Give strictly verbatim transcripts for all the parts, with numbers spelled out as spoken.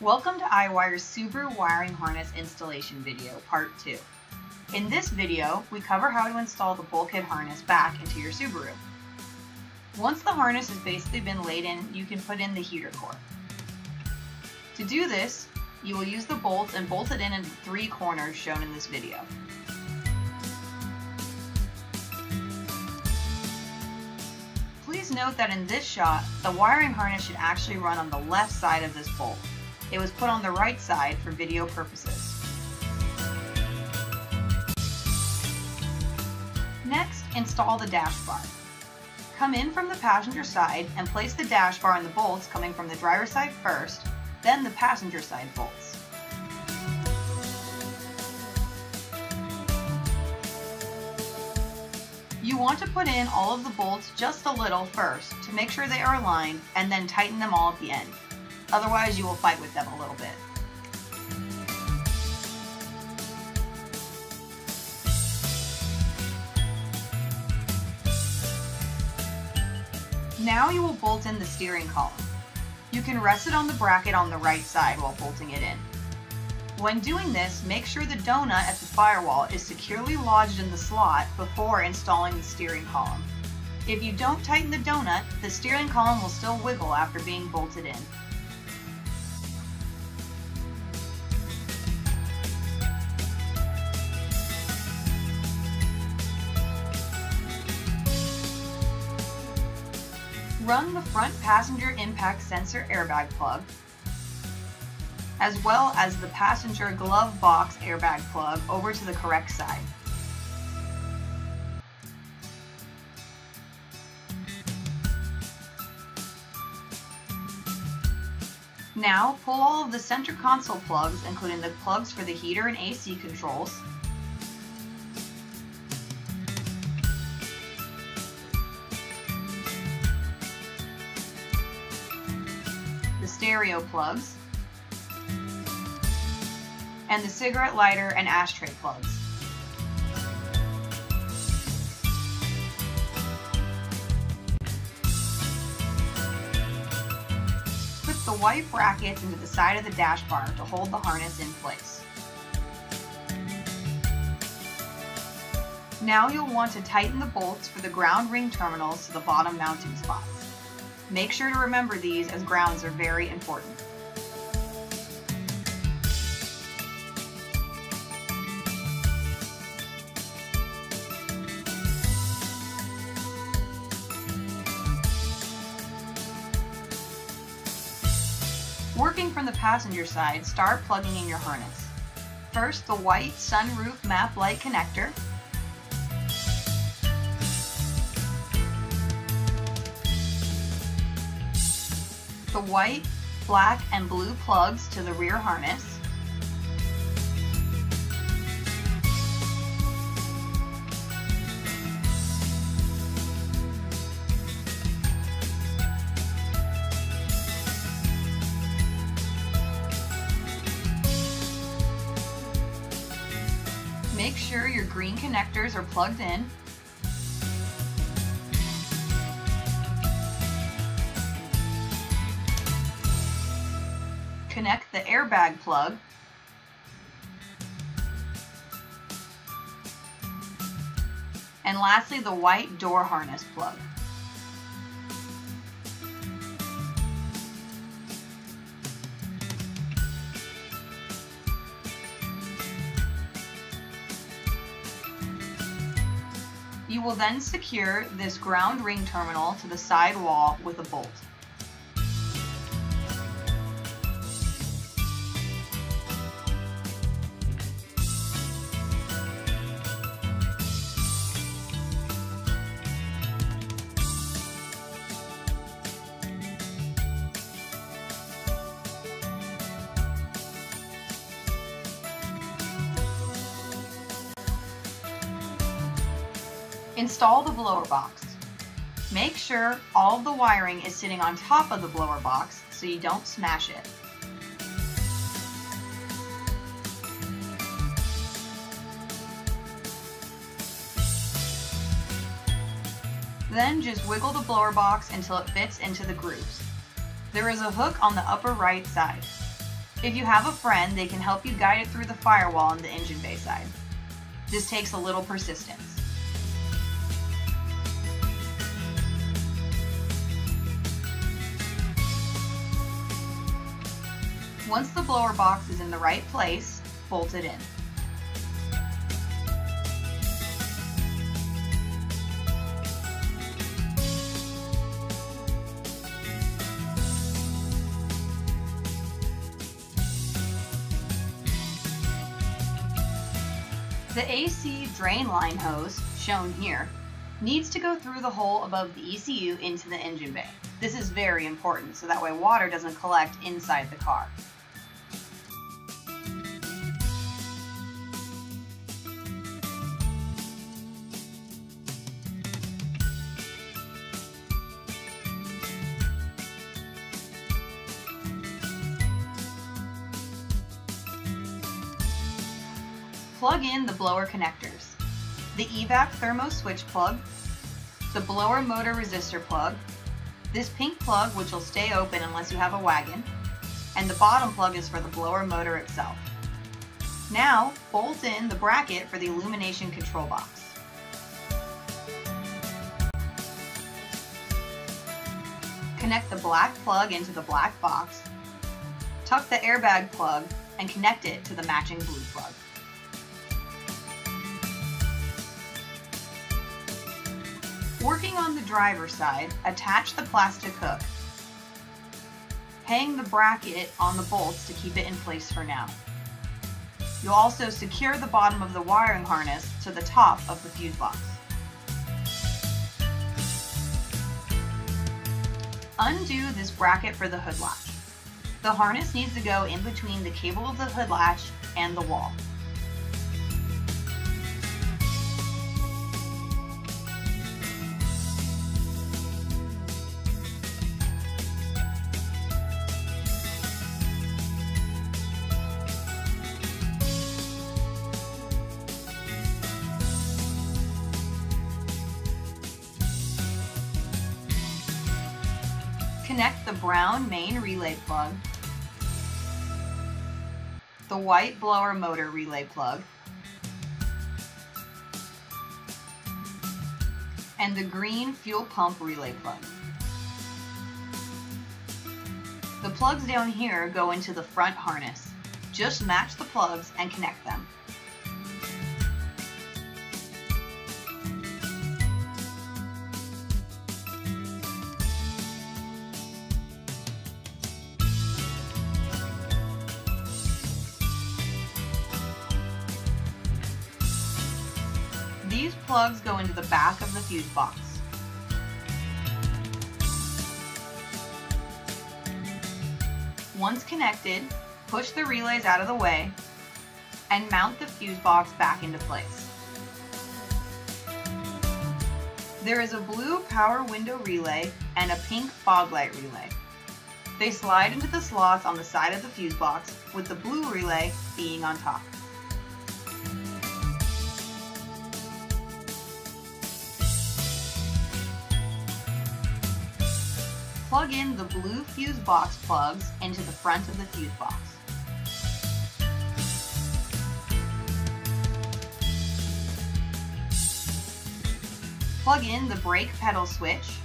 Welcome to iWire's Subaru wiring harness installation video, part two. In this video, we cover how to install the bulkhead harness back into your Subaru. Once the harness has basically been laid in, you can put in the heater core. To do this, you will use the bolts and bolt it in into three corners shown in this video. Please note that in this shot, the wiring harness should actually run on the left side of this bolt. It was put on the right side for video purposes. Next, install the dash bar. Come in from the passenger side and place the dash bar in the bolts coming from the driver's side first, then the passenger side bolts. You want to put in all of the bolts just a little first to make sure they are aligned, and then tighten them all at the end. Otherwise, you will fight with them a little bit. Now you will bolt in the steering column. You can rest it on the bracket on the right side while bolting it in. When doing this, make sure the donut at the firewall is securely lodged in the slot before installing the steering column. If you don't tighten the donut, the steering column will still wiggle after being bolted in. Run the front passenger impact sensor airbag plug, as well as the passenger glove box airbag plug over to the correct side. Now pull all of the center console plugs, including the plugs for the heater and A C controls, the stereo plugs, and the cigarette lighter and ashtray plugs. Put the white brackets into the side of the dash bar to hold the harness in place. Now you'll want to tighten the bolts for the ground ring terminals to the bottom mounting spots. Make sure to remember these, as grounds are very important. Working from the passenger side, start plugging in your harness. First, the white sunroof map light connector, the white, black, and blue plugs to the rear harness, make sure your green connectors are plugged in, connect the airbag plug, and lastly the white door harness plug. You will then secure this ground ring terminal to the side wall with a bolt. Install the blower box. Make sure all of the wiring is sitting on top of the blower box so you don't smash it. Then just wiggle the blower box until it fits into the grooves. There is a hook on the upper right side. If you have a friend, they can help you guide it through the firewall on the engine bay side. This takes a little persistence. Once the blower box is in the right place, bolt it in. The A C drain line hose, shown here, needs to go through the hole above the E C U into the engine bay. This is very important so that way water doesn't collect inside the car. Plug in the blower connectors, the evac thermo switch plug, the blower motor resistor plug, this pink plug which will stay open unless you have a wagon, and the bottom plug is for the blower motor itself. Now bolt in the bracket for the illumination control box. Connect the black plug into the black box, tuck the airbag plug, and connect it to the matching blue plug. Working on the driver's side, attach the plastic hook. Hang the bracket on the bolts to keep it in place for now. You'll also secure the bottom of the wiring harness to the top of the fuse box. Undo this bracket for the hood latch. The harness needs to go in between the cable of the hood latch and the wall. Connect the brown main relay plug, the white blower motor relay plug, and the green fuel pump relay plug. The plugs down here go into the front harness. Just match the plugs and connect them. These plugs go into the back of the fuse box. Once connected, push the relays out of the way and mount the fuse box back into place. There is a blue power window relay and a pink fog light relay. They slide into the slots on the side of the fuse box, with the blue relay being on top. Plug in the blue fuse box plugs into the front of the fuse box. Plug in the brake pedal switch,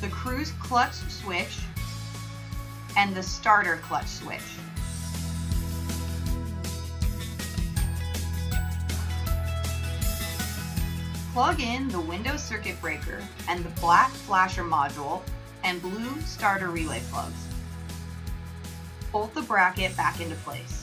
the cruise clutch switch, and the starter clutch switch. Plug in the window circuit breaker and the black flasher module and blue starter relay plugs. Bolt the bracket back into place.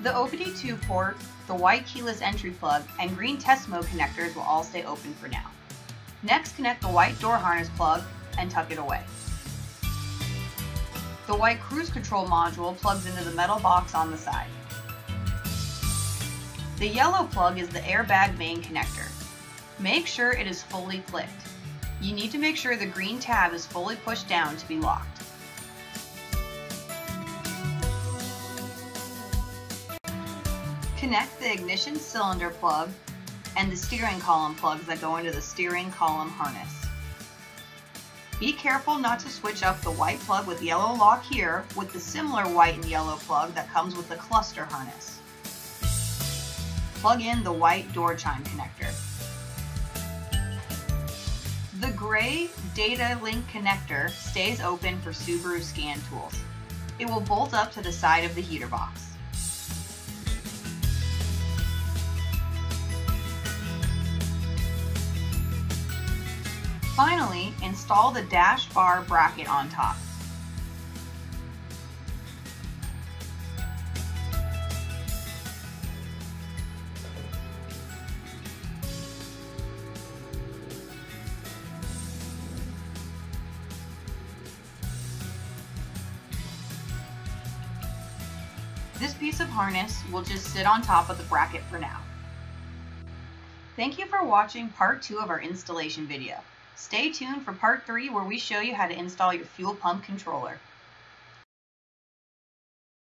The O B D two port, the white keyless entry plug, and green test mode connectors will all stay open for now. Next, connect the white door harness plug and tuck it away. The white cruise control module plugs into the metal box on the side. The yellow plug is the airbag main connector. Make sure it is fully clicked. You need to make sure the green tab is fully pushed down to be locked. Connect the ignition cylinder plug and the steering column plugs that go into the steering column harness. Be careful not to switch up the white plug with yellow lock here with the similar white and yellow plug that comes with the cluster harness. Plug in the white door chime connector. The gray data link connector stays open for Subaru scan tools. It will bolt up to the side of the heater box. Finally, install the dash bar bracket on top. This piece of harness will just sit on top of the bracket for now. Thank you for watching part two of our installation video. Stay tuned for part three where we show you how to install your fuel pump controller.